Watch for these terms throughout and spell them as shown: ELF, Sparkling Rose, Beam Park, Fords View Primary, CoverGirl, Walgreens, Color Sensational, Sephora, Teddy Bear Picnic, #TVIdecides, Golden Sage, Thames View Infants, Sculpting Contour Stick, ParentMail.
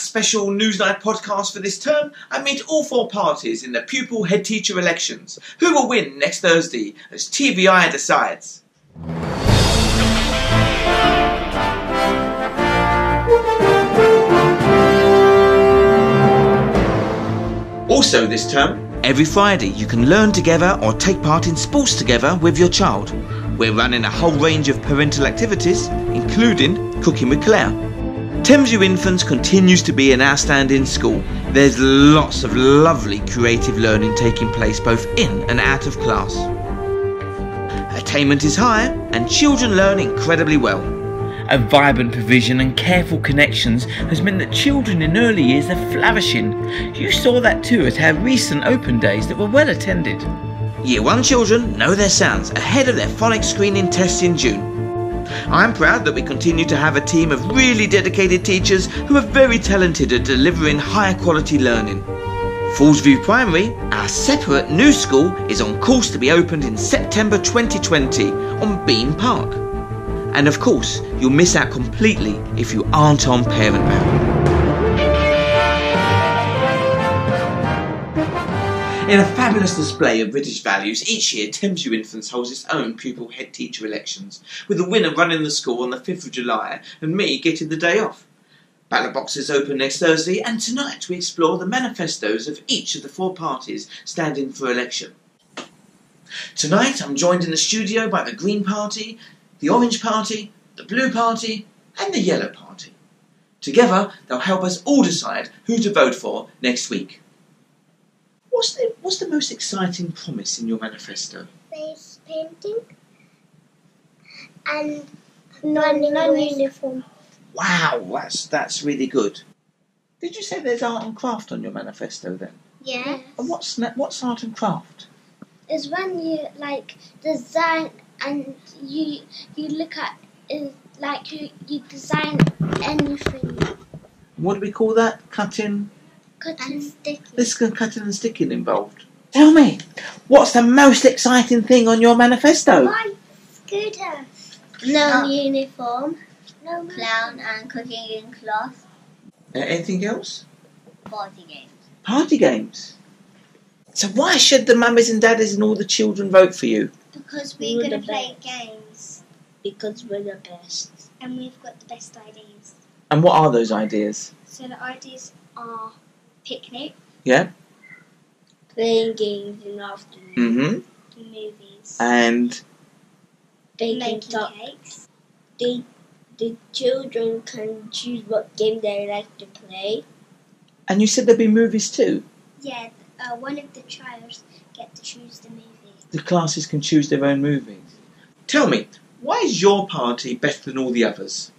special Newsnight podcast for this term and meet all four parties in the pupil head teacher elections. Who will win next Thursday as TVI decides? Also this term, every Friday you can learn together or take part in sports together with your child. We're running a whole range of parental activities, including Cooking with Claire. Thames View Infants continues to be an outstanding school. There's lots of lovely creative learning taking place both in and out of class. Attainment is high and children learn incredibly well. A vibrant provision and careful connections has meant that children in early years are flourishing. You saw that too at our recent open days that were well attended. Year 1 children know their sounds ahead of their phonics screening tests in June. I'm proud that we continue to have a team of really dedicated teachers who are very talented at delivering higher quality learning. Fords View Primary, our separate new school, is on course to be opened in September 2020 on Beam Park. And of course, you'll miss out completely if you aren't on ParentMail. In a fabulous display of British values, each year Thames View Infants holds its own pupil head teacher elections, with the winner running the school on the 5th of July and me getting the day off. Ballot boxes open next Thursday, and tonight we explore the manifestos of each of the four parties standing for election. Tonight I'm joined in the studio by the Green Party, the Orange Party, the Blue Party and the Yellow Party. Together they'll help us all decide who to vote for next week. What's the most exciting promise in your manifesto? Face painting and non-uniform. Wow, that's really good. Did you say there's art and craft on your manifesto then? Yeah. And what's art and craft? Is when you like design and you look at it, like you design anything. What do we call that? Cutting? Cutting and sticking. There's cutting and sticking involved. Tell me, what's the most exciting thing on your manifesto? My scooter. No uniform. No clown and cooking in class. Anything else? Party games. Party games. So why should the mummies and daddies and all the children vote for you? Because we're going to play games. Because we're the best. And we've got the best ideas. And what are those ideas? So the ideas are picnic. Yeah. Playing games in the afternoon. Mm-hmm. Movies. And Baking cakes. The children can choose what game they like to play. And you said there'd be movies too? Yeah, one of the trials get to choose the movie. The classes can choose their own movies. Tell me, why is your party better than all the others?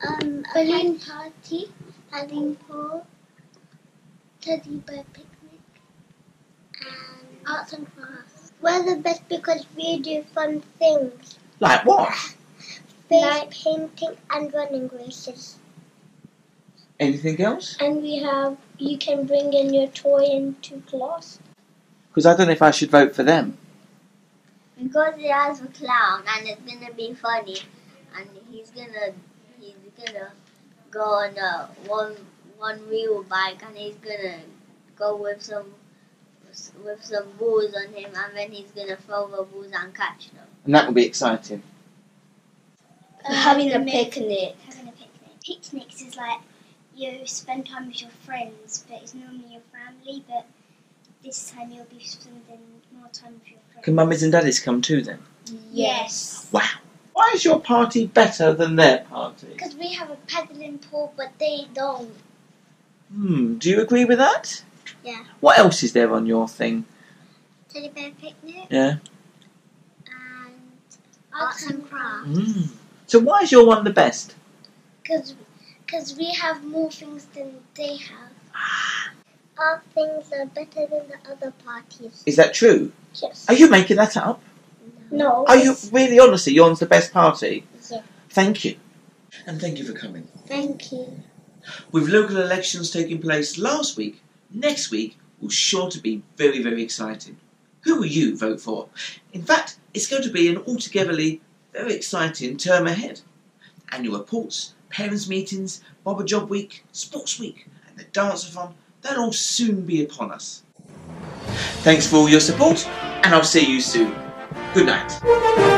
Balloon party, paddling pool, Teddy Bear Picnic, and arts and crafts. We're the best because we do fun things. Like what? Face painting and running races. Anything else? And you can bring in your toy into class. Because I don't know if I should vote for them. Because he has a clown and it's going to be funny. And he's gonna go on a one wheel bike and he's going to go with some balls on him and then he's going to throw the balls and catch them. And that will be exciting. Having a picnic. Picnics is like you spend time with your friends, but it's normally your family, but this time you'll be spending more time with your friends. Can mummies and daddies come too then? Yes. Wow. Why is your party better than their party? Because we have a paddling pool but they don't. Do you agree with that? Yeah. What else is there on your thing? Teddy Bear Picnic. Yeah. And arts and crafts. So why is your one the best? Because we have more things than they have. Our things are better than the other parties. Is that true? Yes. Are you making that up? No. Are you really, honestly, yours the best party? Yeah. Thank you. And thank you for coming. Thank you. With local elections taking place last week, next week will sure to be very, very exciting. Who will you vote for? In fact, it's going to be an altogether very exciting term ahead. Annual reports, parents' meetings, Bobber Job Week, Sports Week and the Dance-a-thon, they'll all soon be upon us. Thanks for all your support and I'll see you soon. Good night.